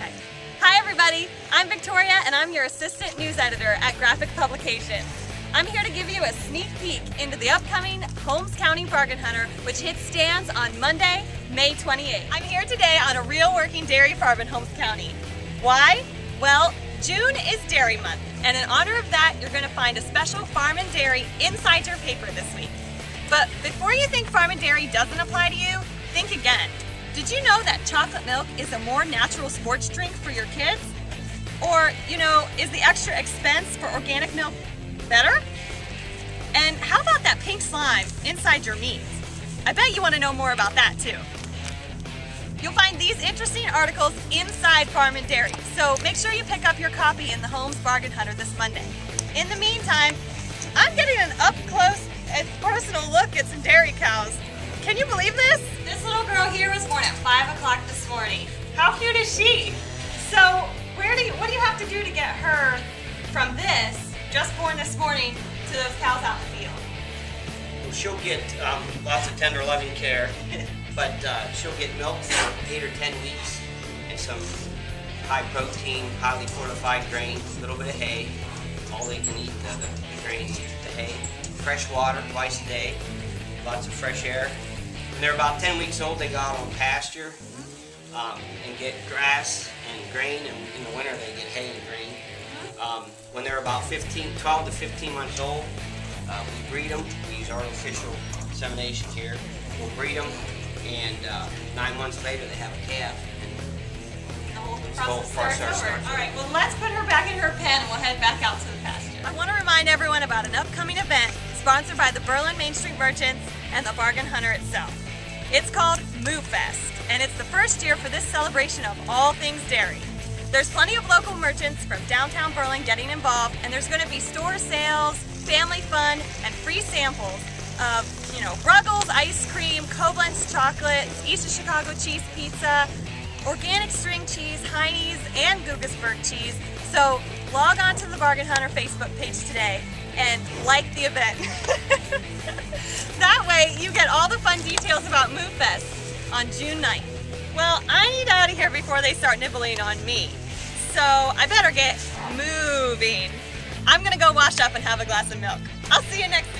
Okay. Hi everybody, I'm Victoria and I'm your assistant news editor at Graphic Publications. I'm here to give you a sneak peek into the upcoming Holmes County Bargain Hunter, which hits stands on Monday, May 28th. I'm here today on a real working dairy farm in Holmes County. Why? Well, June is Dairy Month, and in honor of that, you're going to find a special Farm and Dairy inside your paper this week. But before you think Farm and Dairy doesn't apply to you, think again. Did you know that chocolate milk is a more natural sports drink for your kids? Or, you know, is the extra expense for organic milk better? And how about that pink slime inside your meats? I bet you want to know more about that too. You'll find these interesting articles inside Farm and Dairy, so make sure you pick up your copy in the Holmes Bargain Hunter this Monday. In the meantime, I'm getting an up-close and personal look at some dairy cows. Can you believe this? This little girl here was born at 5 o'clock this morning. How cute is she? So what do you have to do to get her from this, just born this morning, to those cows out in the field? Well, she'll get lots of tender loving care. But she'll get milk for 8 or 10 weeks and some high protein, highly fortified grains, a little bit of hay. All they can eat, the grains, the hay. Fresh water twice a day, lots of fresh air. When they're about 10 weeks old, they go out on pasture and get grass and grain, and in the winter they get hay and grain. When they're about 12 to 15 months old, we breed them. We use artificial insemination here. We'll breed them. And 9 months later, they have a calf. And the whole process starts over. All right, well, let's put her back in her pen and we'll head back out to the pasture. I want to remind everyone about an upcoming event sponsored by the Berlin Main Street Merchants and the Bargain Hunter itself. It's called Moo Fest, and it's the first year for this celebration of all things dairy. There's plenty of local merchants from downtown Berlin getting involved, and there's going to be store sales, family fun, and free samples of, you know, Ruggles ice cream, Koblenz chocolate, East of Chicago cheese pizza, organic string cheese, Heine's, and Guggisberg cheese. So log on to the Bargain Hunter Facebook page today and like the event. That way you get all the fun details about Moo Fest on June 9th. Well, I need out of here before they start nibbling on me. So I better get moving. I'm gonna go wash up and have a glass of milk. I'll see you next week.